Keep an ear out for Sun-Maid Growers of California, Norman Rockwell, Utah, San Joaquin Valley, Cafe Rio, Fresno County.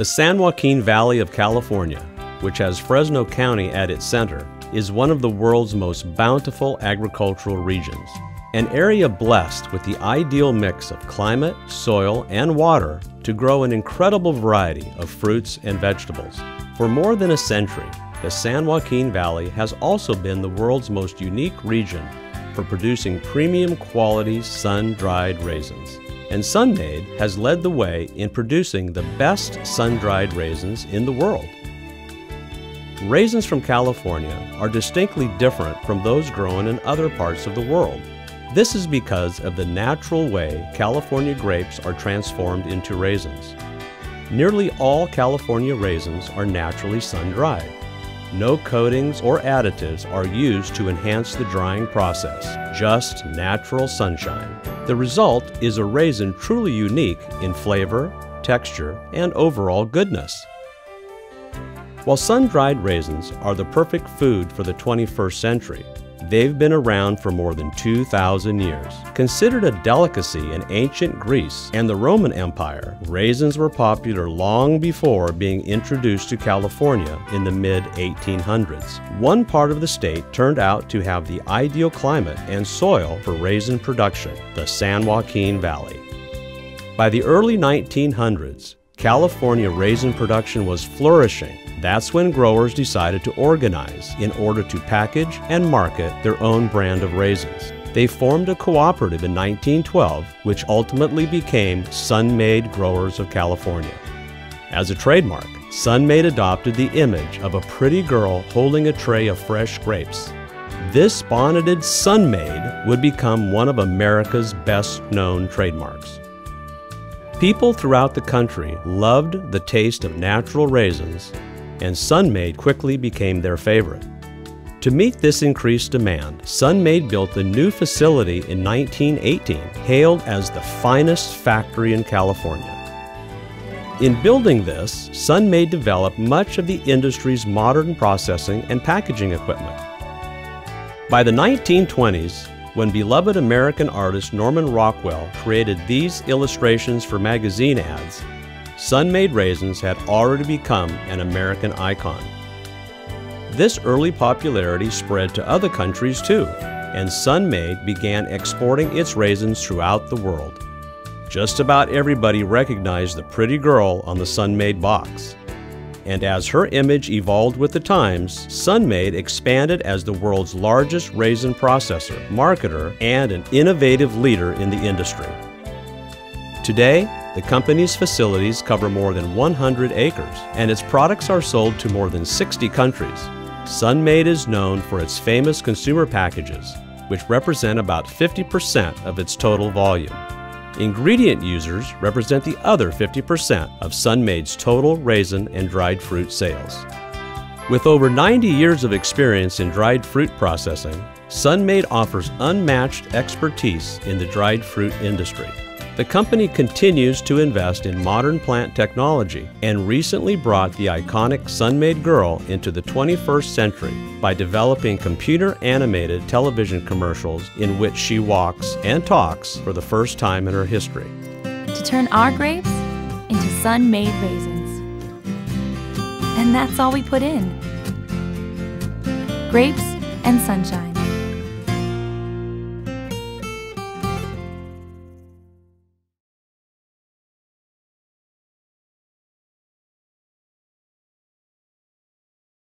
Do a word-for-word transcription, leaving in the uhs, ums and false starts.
The San Joaquin Valley of California, which has Fresno County at its center, is one of the world's most bountiful agricultural regions, an area blessed with the ideal mix of climate, soil, and water to grow an incredible variety of fruits and vegetables. For more than a century, the San Joaquin Valley has also been the world's most unique region for producing premium quality sun-dried raisins. And Sun-Maid has led the way in producing the best sun-dried raisins in the world. Raisins from California are distinctly different from those grown in other parts of the world. This is because of the natural way California grapes are transformed into raisins. Nearly all California raisins are naturally sun-dried. No coatings or additives are used to enhance the drying process, just natural sunshine. The result is a raisin truly unique in flavor, texture, and overall goodness. While sun-dried raisins are the perfect food for the twenty-first century, they've been around for more than two thousand years. Considered a delicacy in ancient Greece and the Roman Empire, raisins were popular long before being introduced to California in the mid eighteen hundreds. One part of the state turned out to have the ideal climate and soil for raisin production, the San Joaquin Valley. By the early nineteen hundreds, California raisin production was flourishing. That's when growers decided to organize in order to package and market their own brand of raisins. They formed a cooperative in nineteen twelve, which ultimately became Sun-Maid Growers of California. As a trademark, Sun-Maid adopted the image of a pretty girl holding a tray of fresh grapes. This bonneted Sun-Maid would become one of America's best-known trademarks. People throughout the country loved the taste of natural raisins, and Sun-Maid quickly became their favorite. To meet this increased demand, Sun-Maid built a new facility in nineteen eighteen, hailed as the finest factory in California. In building this, Sun-Maid developed much of the industry's modern processing and packaging equipment. By the nineteen twenties, when beloved American artist Norman Rockwell created these illustrations for magazine ads, Sun-Maid raisins had already become an American icon. This early popularity spread to other countries too, and Sun-Maid began exporting its raisins throughout the world. Just about everybody recognized the pretty girl on the Sun-Maid box. And as her image evolved with the times, Sun-Maid expanded as the world's largest raisin processor, marketer, and an innovative leader in the industry. Today, the company's facilities cover more than one hundred acres, and its products are sold to more than sixty countries. Sun-Maid is known for its famous consumer packages, which represent about fifty percent of its total volume. Ingredient users represent the other fifty percent of Sun-Maid's total raisin and dried fruit sales. With over ninety years of experience in dried fruit processing, Sun-Maid offers unmatched expertise in the dried fruit industry. The company continues to invest in modern plant technology and recently brought the iconic Sun-Maid Girl into the twenty-first century by developing computer-animated television commercials in which she walks and talks for the first time in her history. To turn our grapes into Sun-Maid raisins. And that's all we put in. Grapes and sunshine.